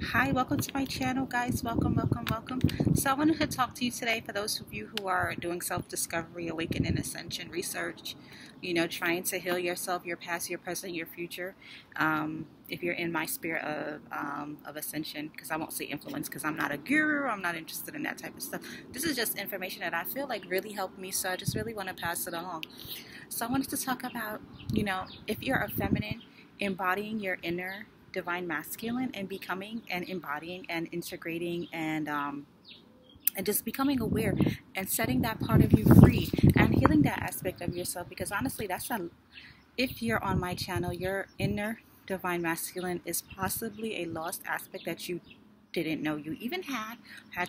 Hi, welcome to my channel, guys. Welcome. So I wanted to talk to you today, for those of you who are doing self-discovery, awakening, ascension research, you know, trying to heal yourself, your past, your present, your future. If you're in my spirit of ascension, because I won't say influence, because I'm not a guru, I'm not interested in that type of stuff. This is just information that I feel like really helped me, so I just really want to pass it along. So I wanted to talk about, you know, if you're a feminine, embodying your inner divine masculine and becoming and embodying and integrating and just becoming aware and setting that part of you free and healing that aspect of yourself, because honestly, that's if you're on my channel, your inner divine masculine is possibly a lost aspect that you didn't know you even had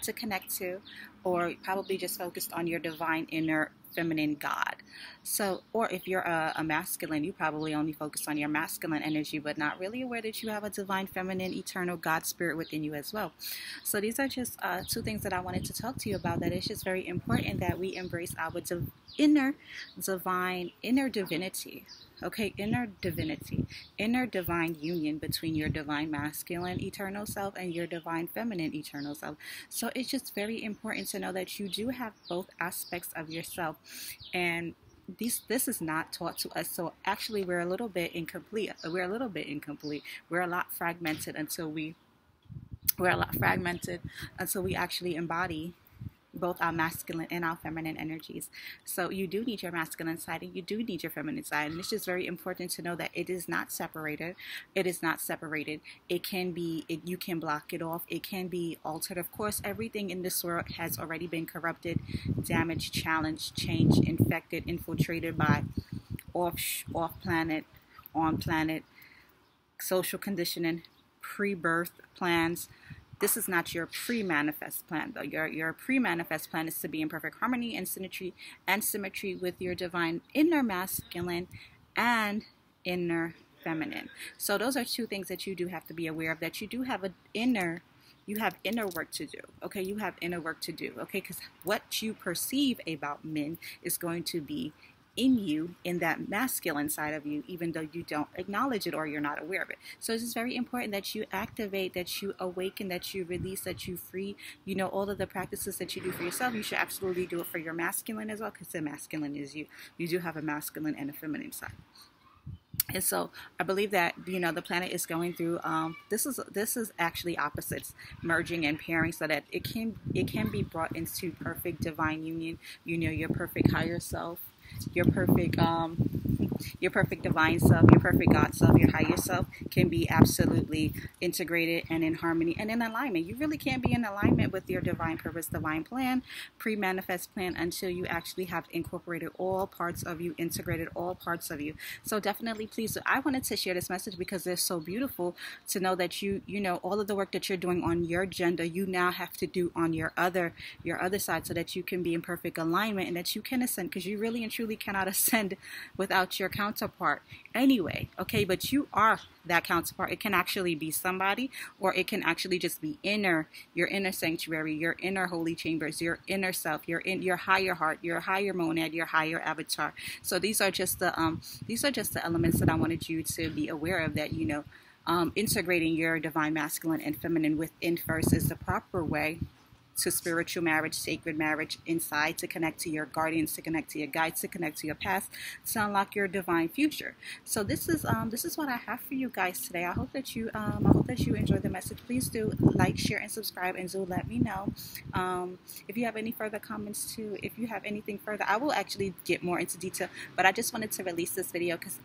to connect to, or probably just focused on your divine inner feminine God. So, or if you're a masculine, you probably only focus on your masculine energy, but not really aware that you have a divine feminine eternal God spirit within you as well. So these are just two things that I wanted to talk to you about, that it's just very important that we embrace our inner divinity, inner divine union between your divine masculine eternal self and your divine feminine eternal self. So it's just very important to know that you do have both aspects of yourself, and this is not taught to us. So actually, we're a little bit incomplete. We're a lot fragmented until we actually embody both our masculine and our feminine energies. So you do need your masculine side and you do need your feminine side, and it's just very important to know that it is not separated. It can be, you can block it off, it can be altered. Of course, everything in this world has already been corrupted, damaged, challenged, changed, infected, infiltrated by off planet, on planet, social conditioning, pre-birth plans. This is not your pre-manifest plan, though. Your pre-manifest plan is to be in perfect harmony and symmetry with your divine inner masculine and inner feminine. So those are two things that you do have to be aware of, that you do have you have inner work to do, okay? You have inner work to do, okay? Because what you perceive about men is going to be in you, in that masculine side of you, even though you don't acknowledge it or you're not aware of it. So it's just very important that you activate, that you awaken, that you release, that you free, you know, all of the practices that you do for yourself. You should absolutely do it for your masculine as well, because the masculine is you. You do have a masculine and a feminine side. And so I believe that, you know, the planet is going through, this is actually opposites merging and pairing, so that it can be brought into perfect divine union, you know, your perfect higher self, your perfect divine self, your perfect God self, your higher self can be absolutely integrated and in harmony and in alignment. You really can't be in alignment with your divine purpose, divine plan, pre-manifest plan, until you actually have incorporated all parts of you, integrated all parts of you. So definitely, please, I wanted to share this message because it's so beautiful to know that you know, all of the work that you're doing on your agenda, you now have to do on your other side, so that you can be in perfect alignment and that you can ascend, because you really and truly cannot ascend without your counterpart anyway, okay? But you are that counterpart. It can actually be somebody, or it can actually just be your inner sanctuary, your inner holy chambers, your inner self, your higher heart, your higher monad, your higher avatar. So these are just the elements that I wanted you to be aware of, that, you know, integrating your divine masculine and feminine within first is the proper way to spiritual marriage, sacred marriage inside, to connect to your guardians, to connect to your guides, to connect to your past, to unlock your divine future. So this is what I have for you guys today. I hope that you enjoyed the message. Please do like, share, and subscribe, and do let me know if you have any further comments too. If you have anything further, I will actually get more into detail. But I just wanted to release this video because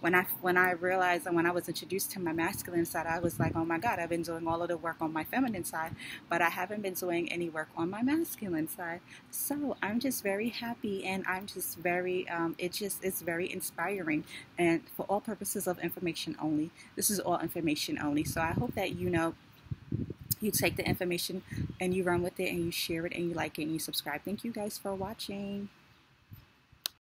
when I realized, and when I was introduced to my masculine side, I was like, oh my God, I've been doing all of the work on my feminine side, but I haven't been doing any work on my masculine side. So I'm just very happy, and I'm just very, it's very inspiring, and for all purposes of information only. This is all information only. So I hope that, you know, you take the information and you run with it, and you share it, and you like it, and you subscribe. Thank you guys for watching.